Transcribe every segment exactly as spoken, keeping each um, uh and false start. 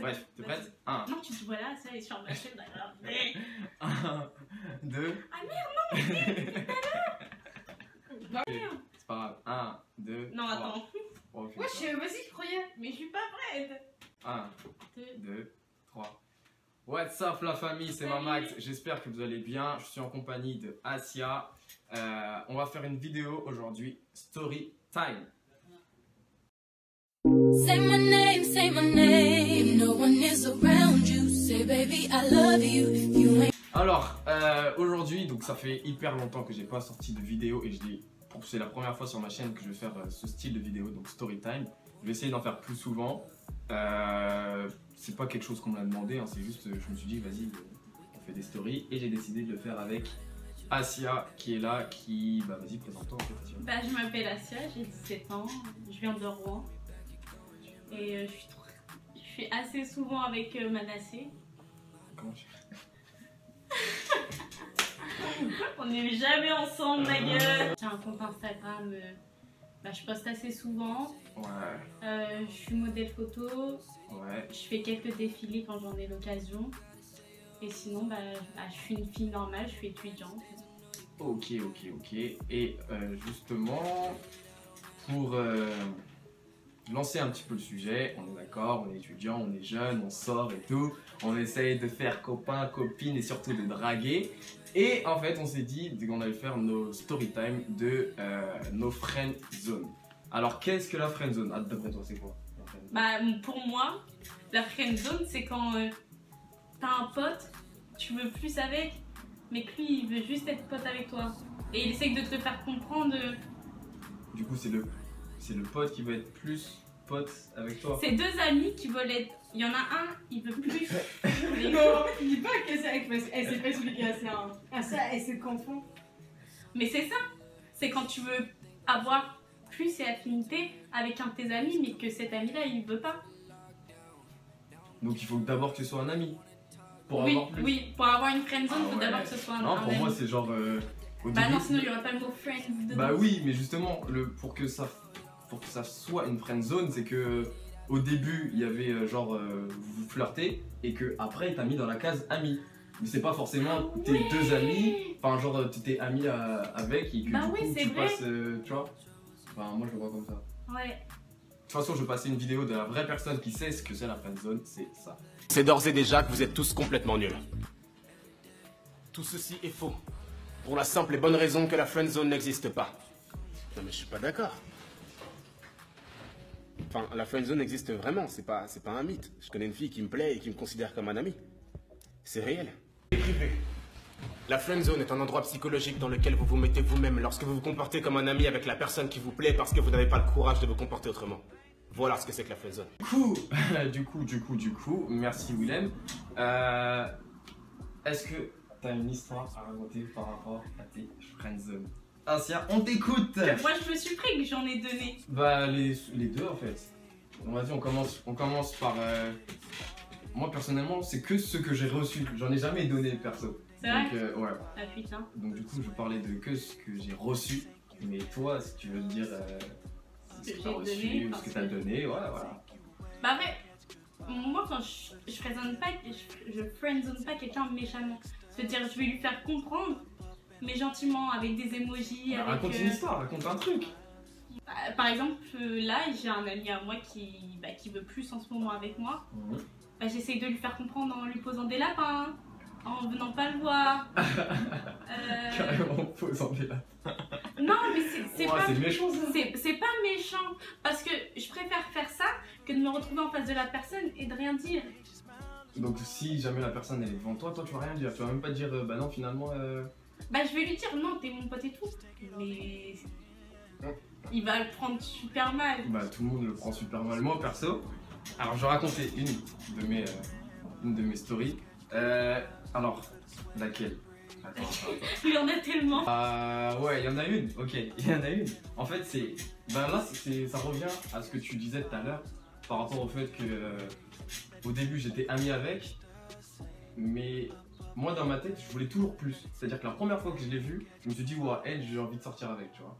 Bref, t'es prête? un. Non, tu te vois là, ça, elle est sur ma chaîne, d'ailleurs. un, deux. Ah merde, non, mais t'es là. C'est pas grave. un, deux. Non, attends. Moi, vas-y, je croyais, mais je suis pas prête. un, deux, trois. What's up la famille, c'est Mamax, j'espère que vous allez bien, je suis en compagnie de Assia. Euh, on va faire une vidéo aujourd'hui, Story Time. Say my name, say my name, no one is around you, say baby I love you, you ain't... Alors, euh, aujourd'hui, donc ça fait hyper longtemps que j'ai pas sorti de vidéo et c'est la première fois sur ma chaîne que je vais faire ce style de vidéo, donc Story Time. Je vais essayer d'en faire plus souvent. Euh, c'est pas quelque chose qu'on m'a demandé, hein, c'est juste je me suis dit vas-y on fait des stories et j'ai décidé de le faire avec Assia qui est là, qui bah vas-y présente-toi en fait. Bah je m'appelle Assia, j'ai dix-sept ans, je viens de Rouen et euh, je, suis trop... je suis assez souvent avec euh, Manassé. Comment tu fais? On n'est jamais ensemble ma gueule. J'ai un compte Instagram. Euh... Bah, je poste assez souvent, ouais. euh, je suis modèle photo, ouais. Je fais quelques défilés quand j'en ai l'occasion. Et sinon, bah, bah, je suis une fille normale, je suis étudiante. Ok, ok, ok. Et euh, justement, pour euh, lancer un petit peu le sujet, on est d'accord, on est étudiant, on est jeune, on sort et tout. On essaye de faire copain, copine et surtout de draguer. Et en fait, on s'est dit qu'on allait faire nos story time de euh, nos friend zone. Alors, qu'est-ce que la friend zone? Ah, d'après toi, c'est quoi? Bah, pour moi, la friend zone, c'est quand euh, t'as un pote, tu veux plus avec, mais que lui, il veut juste être pote avec toi. Et il essaie de te faire comprendre. Du coup, c'est le, c'est le pote qui veut être plus pote avec toi. C'est deux amis qui veulent être. Il y en a un, il veut plus. Non, il dit pas que c'est avec. Elle sait pas expliquer à ça. À ça, elle se confond. Mais c'est ça. C'est quand tu veux avoir plus et affinité avec un de tes amis, mais que cet ami-là, il veut pas. Donc il faut d'abord que ce soit un ami. Pour oui, avoir plus. Oui, pour avoir une friendzone, il ah, faut ouais. d'abord que ce soit un, non, un ami. Non, pour moi, c'est genre. Euh, au bah début, non, sinon il n'y aurait pas le mot friend dedans. Bah oui, mais justement, le, pour, que ça, pour que ça soit une friendzone, c'est que. Au début, il y avait genre euh, vous flirtez et que après, t'as mis dans la case ami. Mais c'est pas forcément tes oui. deux amis, enfin genre tu t'es ami à, avec et que bah du oui, coup, tu vrai. passes, euh, tu vois. Enfin moi je le vois comme ça. Ouais. De toute façon, je vais passer une vidéo de la vraie personne qui sait ce que c'est la friendzone, c'est ça. C'est d'ores et déjà que vous êtes tous complètement nuls. Tout ceci est faux, pour la simple et bonne raison que la friendzone n'existe pas. Non mais je suis pas d'accord. Enfin, la friendzone existe vraiment, c'est pas, c'est pas un mythe. Je connais une fille qui me plaît et qui me considère comme un ami. C'est réel. Privé. La friendzone est un endroit psychologique dans lequel vous vous mettez vous-même lorsque vous vous comportez comme un ami avec la personne qui vous plaît parce que vous n'avez pas le courage de vous comporter autrement. Voilà ce que c'est que la friendzone. Du coup, du coup, du coup, du coup, merci Willem. Euh, Est-ce que t'as une histoire à raconter par rapport à tes friendzones? Assia, on t'écoute. Moi je me suis pris que j'en ai donné. Bah les, les deux en fait. On va dire on commence, on commence par... Euh... Moi personnellement c'est que ce que j'ai reçu. J'en ai jamais donné perso. C'est vrai euh, ouais. Ah putain. Donc du coup je parlais de que ce que j'ai reçu. Mais toi si tu veux dire euh, ce que, que j'ai reçu, donné, ce que t'as donné, voilà voilà. Bah après, moi quand je, je friendzone pas, je, je friendzone pas quelqu'un méchamment. C'est-à-dire je vais lui faire comprendre. Mais gentiment, avec des émojis. Bah, raconte euh... une histoire, raconte un truc. Bah, par exemple, euh, là, j'ai un ami à moi qui, bah, qui veut plus en ce moment avec moi. Mmh. Bah, j'essaye de lui faire comprendre en lui posant des lapins, en venant pas le voir. euh... Carrément en posant des lapins. Non, mais c'est pas, pas méchant. Parce que je préfère faire ça que de me retrouver en face de la personne et de rien dire. Donc, si jamais la personne elle est devant toi, toi tu vas rien dire. Tu vas même pas dire, euh, bah non, finalement. Euh... Bah je vais lui dire non t'es mon pote et tout, mais il va le prendre super mal. Bah tout le monde le prend super mal, moi perso. Alors je racontais une de mes, euh, une de mes stories. Euh, alors laquelle? Attends, il y en a tellement. Ah euh, ouais il y en a une, ok il y en a une. En fait c'est, ben là ça revient à ce que tu disais tout à l'heure par rapport au fait que euh, au début j'étais ami avec, mais moi dans ma tête je voulais toujours plus, c'est à dire que la première fois que je l'ai vue je me suis dit ouais elle j'ai envie de sortir avec tu vois,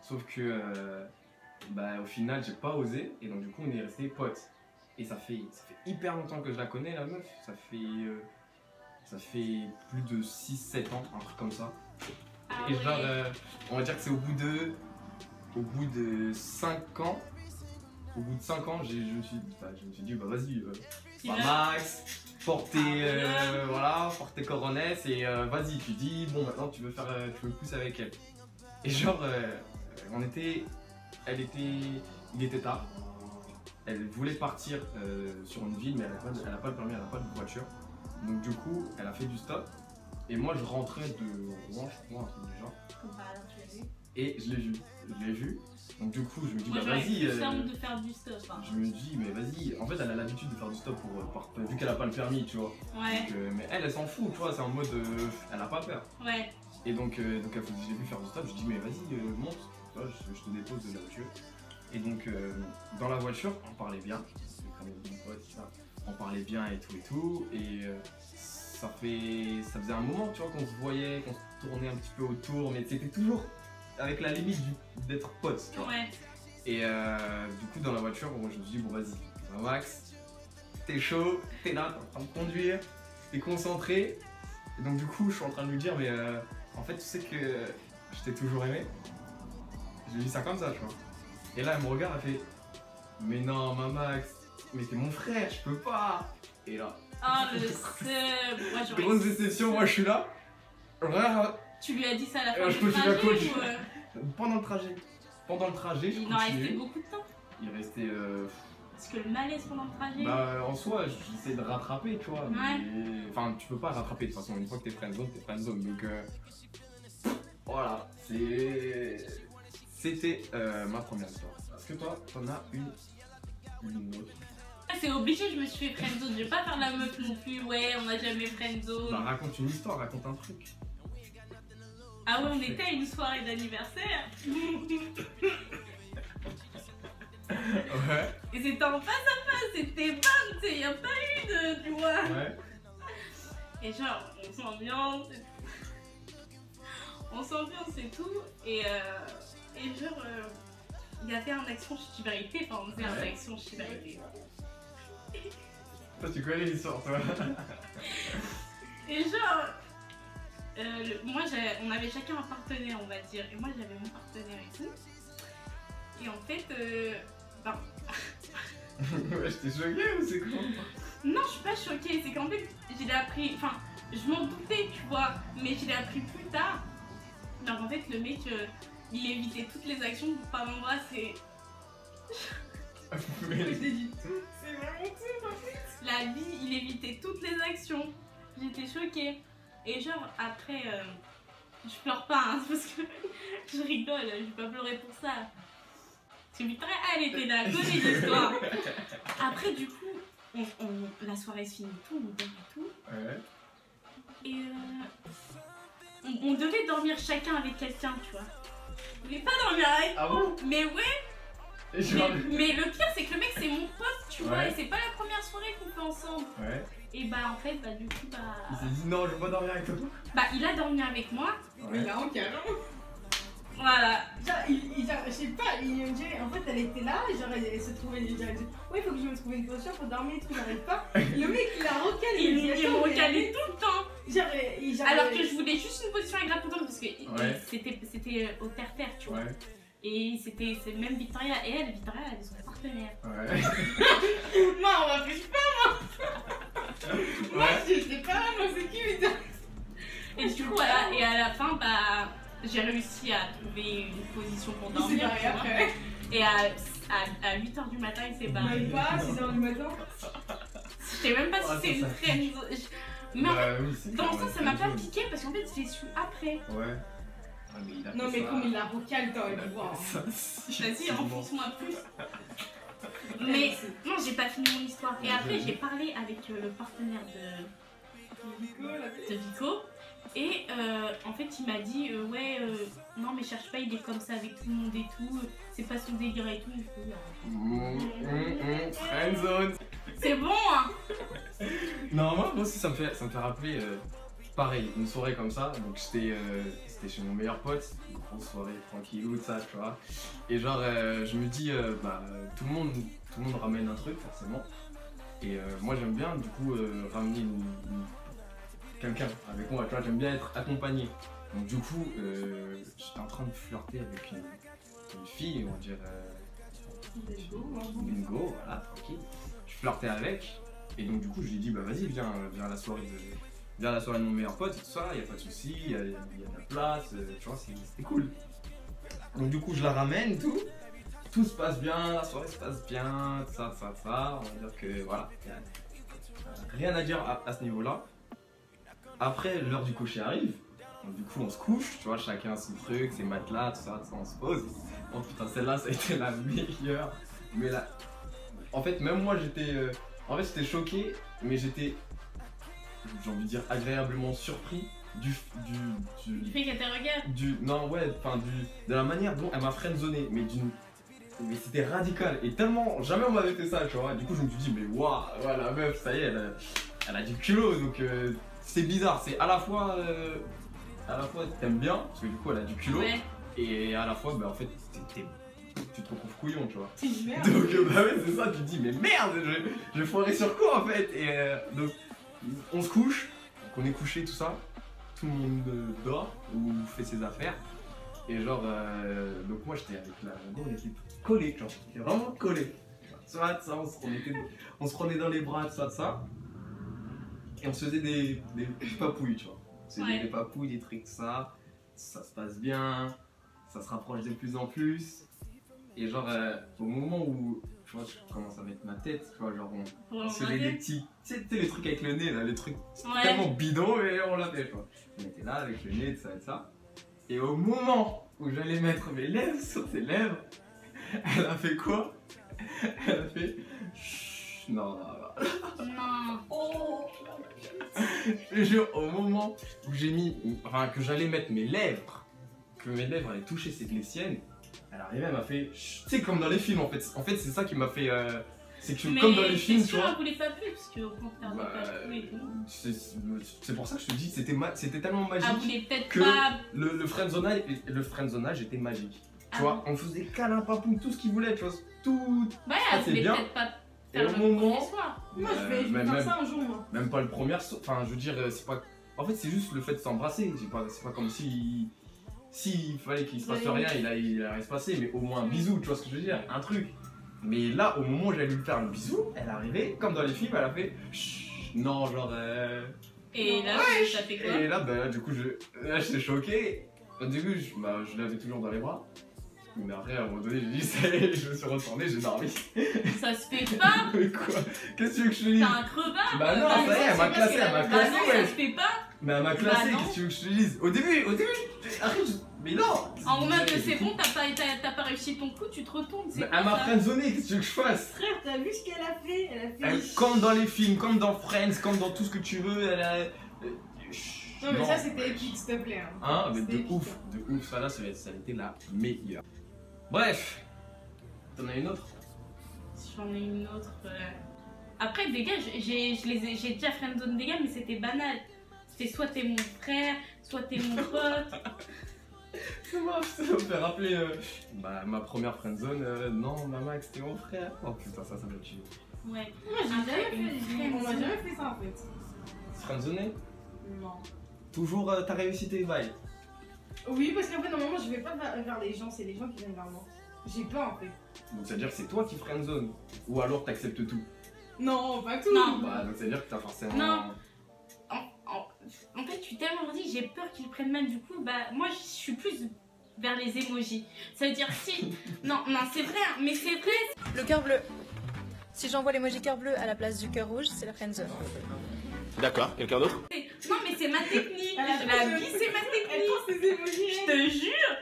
sauf que euh, bah au final j'ai pas osé et donc du coup on est resté potes Et ça fait, ça fait hyper longtemps que je la connais, la meuf. Ça fait, euh, ça fait plus de six sept ans, un truc comme ça. Ah et ouais. Genre, euh, on va dire que c'est au bout de au bout de cinq ans. Au bout de cinq ans, je me suis, je me suis dit, bah vas-y, euh, Mamax, porte tes, euh, voilà, porte tes coronets et euh, vas-y, tu dis, bon maintenant tu veux faire, tu veux le pouce avec elle. Et genre, euh, on était, elle était, il était tard, elle voulait partir euh, sur une ville mais elle n'a pas, pas le permis, elle n'a pas de voiture. Donc du coup, elle a fait du stop et moi je rentrais de Rouen, je crois, un truc du genre. Et je l'ai vu, je l'ai vu, donc du coup je me dis moi, bah vas-y, euh, hein. Je me dis mais vas-y, en fait elle a l'habitude de faire du stop pour, pour, pour, vu qu'elle a pas le permis tu vois, ouais. Donc, euh, mais elle elle s'en fout tu vois, c'est en mode, euh, elle a pas peur. Ouais. Et donc, euh, donc j'ai vu faire du stop, je dis mais vas-y euh, monte, tu vois, je, je te dépose de là où tu veux. Et donc euh, dans la voiture on parlait bien, on parlait bien et tout et tout, et euh, ça, fait, ça faisait un moment tu vois qu'on se voyait, qu'on se tournait un petit peu autour, mais c'était toujours avec la limite d'être pote, tu vois. Ouais. Et euh, du coup, dans la voiture, bon, je me suis dit, bon, vas-y, Max, t'es chaud, t'es là, t'es en train de conduire, t'es concentré. Et donc, du coup, je suis en train de lui dire, mais euh, en fait, tu sais que je t'ai toujours aimé. J'ai dit ça comme ça, tu vois. Et là, elle me regarde, elle fait, mais non, Mamax, mais t'es mon frère, je peux pas. Et là. Ah, le seul. Grosse déception, moi, je suis là. Tu lui as dit ça à la fin euh, du trajet ou euh... Pendant le trajet. Pendant le trajet, je Il en restait beaucoup de temps. Il restait... Euh... Parce que le malaise pendant le trajet... Bah en soi, j'essaie de rattraper, tu vois. Ouais. Mais... Enfin, tu peux pas rattraper de toute façon. Une fois que t'es friendzone, t'es friendzone. Donc... Euh... Voilà, c'est... C'était euh, ma première histoire. Parce que toi, t'en as une... Une autre. C'est obligé, je me suis fait friendzone. Je vais pas faire la meuf non plus. Ouais, on a jamais friendzone. Bah raconte une histoire, raconte un truc. Ah ouais, on était à une soirée d'anniversaire. Ouais. Et c'était en face à face, c'était bam, tu sais, y'a pas eu de, tu vois. Ouais. Et genre, on s'ambiance. On s'ambiance et tout. Et, euh, et genre, il euh, y avait un action chichi-vérité, enfin on faisait ouais. un action chichi-vérité. Toi, tu connais l'histoire, toi. Et genre... Euh, le, moi, on avait chacun un partenaire, on va dire, et moi j'avais mon partenaire et tout. Et en fait, euh, ben... ouais, j'étais choquée ou c'est quoi? Non, je suis pas choquée, c'est qu'en fait, je l'ai appris, enfin, je m'en doutais, tu vois, mais je l'ai appris plus tard. Alors en fait, le mec, euh, il évitait toutes les actions pour pas m'embrasser. Je l'ai dit, c'est vraiment tout, en fait. La vie, il évitait toutes les actions. J'étais choquée. Et genre après, euh, je pleure pas, hein, parce que je rigole, je vais pas pleurer pour ça. Parce que putain, elle était là, connais l'histoire. Après du coup, on, on, la soirée se finit tout, on dort et tout. Ouais. Et euh, on, on devait dormir chacun avec quelqu'un, tu vois. On voulait pas dormir avec ah bon mais ouais. Mais, mais le pire c'est que le mec c'est mon pote, tu ouais. vois, et c'est pas la première soirée qu'on fait ensemble. Ouais. Et bah en fait, bah du coup, bah... Il s'est dit non, je veux pas dormir avec toi. Bah il a dormi avec moi. Mais là, ok. Voilà. Genre, il, il, genre, je sais pas, il me dit, en fait elle était là, genre elle se trouvait, il dit, ouais, faut que je me trouve une voiture pour dormir et tout, j'arrive pas. Le mec il a recalé, il, il, il me recalait tout le temps. Genre, il, genre, alors que je voulais juste une position agréable parce que ouais. c'était au terre-terre, tu vois. Ouais. Et c'était même Victoria, et elle, Victoria, elle est son partenaire. Ouais. Non, on m'appelle pas, moi. Moi, je sais pas, moi, c'est qui, Victoria. Et du coup, à la, et à la fin, bah, j'ai réussi à trouver une position pour dormir. Tu vois. Après. Et à, à, à huit heures du matin, il s'est barré. Même pas, six heures du matin. Je sais même pas oh, si c'est une friendzone. Mais bah, en fait, oui, dans le sens, ça m'a pas piqué parce qu'en fait, je l'ai su après. Ouais. Mais non mais ça... comme il a recalé dans le pouvoir. Vas-y, enfonce-moi plus. Mais non, j'ai pas fini mon histoire. Et après, j'ai parlé avec euh, le partenaire de, de Vico. Et euh, en fait, il m'a dit, euh, ouais, euh, non mais cherche pas, il est comme ça avec tout le monde et tout. C'est pas son délire et tout. Mmh, mmh, friendzone. C'est bon, hein. Non, moi, moi aussi, ça me fait, ça me fait rappeler... Euh... Pareil, une soirée comme ça, donc j'étais euh, chez mon meilleur pote, une grosse soirée tranquille ou de ça, tu vois. Et genre, euh, je me dis, euh, bah, tout le monde, tout le monde ramène un truc, forcément. Et euh, moi j'aime bien du coup euh, ramener une, une... quelqu'un avec moi, tu vois, j'aime bien être accompagné. Donc du coup, euh, j'étais en train de flirter avec une, une fille, on dirait... Bingo, voilà, tranquille. Je flirtais avec, et donc du coup je lui ai dit, bah vas-y, viens, viens à la soirée de... Viens à la soirée de mon meilleur pote, tout ça, il n'y a pas de souci, il y, y a de la place, euh, tu vois, c'est cool. Donc du coup je la ramène, tout, tout se passe bien, la soirée se passe bien, ça, ça, ça, on va dire que voilà, rien à dire à, à ce niveau-là. Après, l'heure du coucher arrive, donc du coup on se couche, tu vois, chacun son truc, ses matelas, tout ça, tout ça, on se pose. Oh putain, celle-là, ça a été la meilleure, mais là, en fait, même moi j'étais, euh... en fait j'étais choqué, mais j'étais... j'ai envie de dire agréablement surpris du du du, du fait qu'elle te regarde, du non ouais enfin du de la manière dont elle m'a friendzonné, mais d'une mais c'était radical et tellement jamais on m'avait fait ça, tu vois. Du coup je me suis dit mais waouh, ouais, la meuf ça y est, elle a, elle a du culot, donc euh, c'est bizarre, c'est à la fois euh, à la fois t'aimes bien parce que du coup elle a du culot, ouais. Et à la fois bah en fait t'es tu te retrouves couillon, tu vois. Donc bah ouais c'est ça, tu te dis mais merde, je vais foirer sur quoi en fait. Et euh, donc on se couche, donc on est couché, tout ça, tout le monde dort ou fait ses affaires. Et genre, euh, donc moi j'étais avec la grande équipe collée, genre, j'étais vraiment collée. Ça, ça, on se, on était, on se prenait dans les bras, tout ça, tout ça. Et on se faisait des, des, des papouilles, tu vois. On se faisait ouais. des papouilles, des trucs, ça. Ça se passe bien, ça se rapproche de plus en plus. Et genre, euh, au moment où. Tu vois, je commence à mettre ma tête, tu vois, genre on, on se met des petits, tu sais, les trucs avec le nez là, les trucs ouais. tellement bidons et on l'a fait, quoi. On était là avec le nez, tout ça et ça. Et au moment où j'allais mettre mes lèvres sur ses lèvres, elle a fait quoi? Elle a fait chut, non, non, non. Non. Oh. Je jure, au moment où j'ai mis, enfin, que j'allais mettre mes lèvres, que mes lèvres allaient toucher les siennes. Elle arrivait, elle m'a fait. Tu sais, comme dans les films en fait. En fait, c'est ça qui m'a fait. Euh... C'est que mais comme dans les films, sûr, tu vois. Mais pas plus, parce qu'au contraire, bah, c'est pour ça que je te dis, c'était ma... tellement magique. Ah, que pas... le, le friendzonage, le friendzonage était magique. Ah, tu vois, on faisait câlin, papou, tout ce qu'il voulait, tu vois. Tout. Ouais, elle voulait peut-être pas. Et au moment. Moi, je vais faire euh, ça un jour, moi. Même pas le premier. Enfin, je veux dire, c'est pas. En fait, c'est juste le fait de s'embrasser. C'est pas, pas comme si. S'il fallait qu'il se passe oui. rien, il a, il a rien se passer, mais au moins un bisou, tu vois ce que je veux dire, un truc. Mais là, au moment où j'allais lui faire le bisou, elle arrivait, comme dans les films, elle a fait chut, non, genre. Euh... Et, là, ouais, ça fait quoi? Et là, bah, là, du coup, je j'étais choqué. Au début, je, bah, je l'avais toujours dans les bras. Mais après, à un moment donné, j'ai dit, ça y est, je me suis retourné, j'ai dit, non, oui. Ça se fait pas. Qu'est-ce que tu veux que je te dise? T'es un crevard. Bah non, bah, ça y est, elle m'a classé, elle m'a classé. Bah non, ça se fait pas. Mais elle m'a classé, qu'est-ce que tu veux que je te dise? Au début, au début, arrive. Mais non! En mode c'est bon, t'as pas, pas réussi ton coup, tu te retournes. Mais elle m'a friendzonné, qu'est-ce que tu veux que je fasse? Frère, t'as vu ce qu'elle a fait? Elle a fait. Elle, comme dans les films, comme dans Friends, comme dans tout ce que tu veux, elle a. Non, mais non, ça c'était épique, s'il te plaît. Hein, hein mais de épique, ouf, hein. de ouf, ça là, ça, ça a été la meilleure. Bref, t'en as une autre? Si j'en ai une autre. Euh... Après, des gars, j'ai déjà friendzone des gars, mais c'était banal. C'était soit t'es mon frère, soit t'es mon pote. C'est moi, ça me fait rappeler euh, bah, ma première friendzone. Euh, non, Mamax, c'était mon frère. Oh putain, ça, ça me tue. Ouais, moi j'ai On m'a jamais fait ça en fait. Friendzoné? Non. Toujours euh, ta réussite et vibe? Oui, parce qu'en fait, normalement, je vais pas vers les gens, c'est les gens qui viennent vers moi. J'ai peur en fait. Donc ça veut dire que c'est toi qui friendzone? Ou alors t'acceptes tout? Non, pas tout. Non. Bah, donc ça veut dire que t'as forcément. Non. En fait, tu tellement dit, j'ai peur qu'ils prennent mal, du coup, bah, moi, je suis plus vers les émojis. Ça veut dire si... Non, non, c'est vrai, mais c'est vrai. Le cœur bleu. Si j'envoie l'émoji cœur bleu à la place du cœur rouge, c'est la friendzone. D'accord, quelqu'un d'autre? Non, mais c'est ma technique. La vie, c'est ma technique. Je te jure.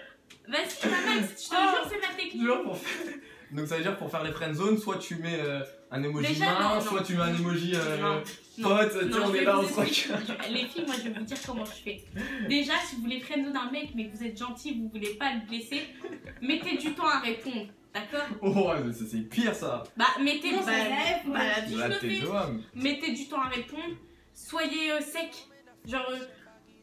Vas-y, Mamax, je te jure, c'est ma technique. Donc ça veut dire pour faire les friendzones, soit tu mets euh, un emoji déjà, main, non, soit non. tu mets un emoji euh, pote, tu on est là, on se croit. Les filles, moi je vais vous dire comment je fais. Déjà, si vous voulez friendzone un mec, mais que vous êtes gentil, vous voulez pas le blesser, mettez du temps à répondre, d'accord? Oh, mais c'est pire ça. Bah, mettez, non, bah, rêve, bah, la vie, bah, je le fais. Mettez du temps à répondre, soyez euh, sec, genre, euh,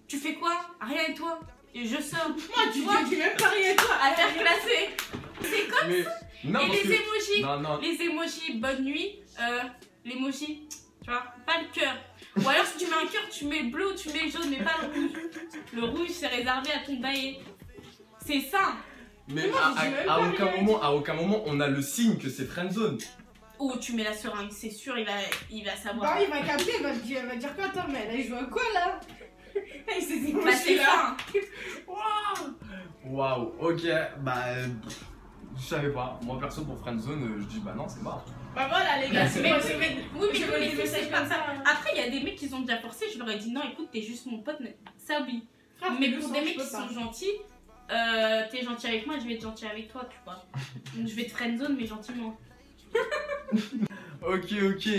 tu fais quoi? Rien et toi? Et je sors. Moi, tu vois, tu même pas rien et toi. À faire classer. C'est comme mais... ça. Non, et les que... émojis, non, non. les émojis, bonne nuit, euh, l'emoji, tu vois, pas le cœur. Ou alors si tu mets un cœur, tu mets le bleu ou tu mets le jaune, mais pas le rouge. Le rouge, c'est réservé à ton baillet. C'est ça. Mais moi, à, à, à, aucun moment, à aucun moment, on a le signe que c'est friendzone. Oh, tu mets la seringue, c'est sûr, il va, il va savoir. Bah, il va capter, il va, il va dire quoi, attends, mais elle a joué à quoi là? Il s'est dit, bah, c'est ça. Waouh. Waouh, ok, bah. Je savais pas, moi perso pour friendzone, je dis bah non, c'est marrant. Bah voilà les gars, c'est moi qui vais. Oui, mais tous les messages comme ça. Après, il y a des mecs qui ont déjà forcé, je leur ai dit non, écoute, t'es juste mon pote, mais ça oublie. Mais pour des mecs qui sont gentils, euh, t'es gentil avec moi, je vais être gentil avec toi, tu vois. Donc je vais te friendzone, mais gentiment. Ok, ok.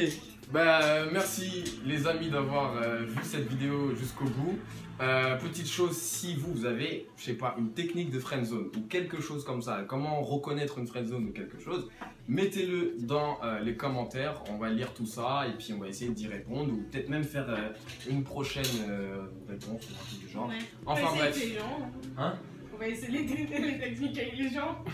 Bah merci les amis d'avoir euh, vu cette vidéo jusqu'au bout. Euh, petite chose, si vous, vous avez, je sais pas, une technique de friendzone ou quelque chose comme ça, comment reconnaître une friendzone ou quelque chose, mettez-le dans euh, les commentaires, on va lire tout ça et puis on va essayer d'y répondre ou peut-être même faire euh, une prochaine euh, réponse ou un truc du genre. Ouais. Enfin bref. Hein ? On va essayer les techniques avec les gens.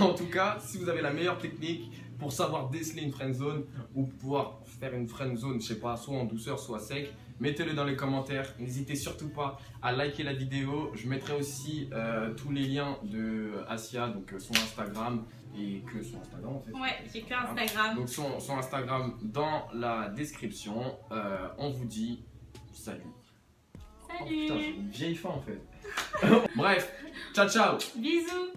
En tout cas, si vous avez la meilleure technique pour savoir déceler une friendzone ou pouvoir faire une friendzone, je sais pas, soit en douceur, soit sec, mettez-le dans les commentaires. N'hésitez surtout pas à liker la vidéo. Je mettrai aussi euh, tous les liens de Assia, donc son Instagram et que son Instagram en fait. Ouais, j'ai que Instagram. Donc son, son Instagram dans la description. Euh, on vous dit salut. Salut. Oh putain, j'ai une vieille faim en fait. Bref, ciao ciao. Bisous.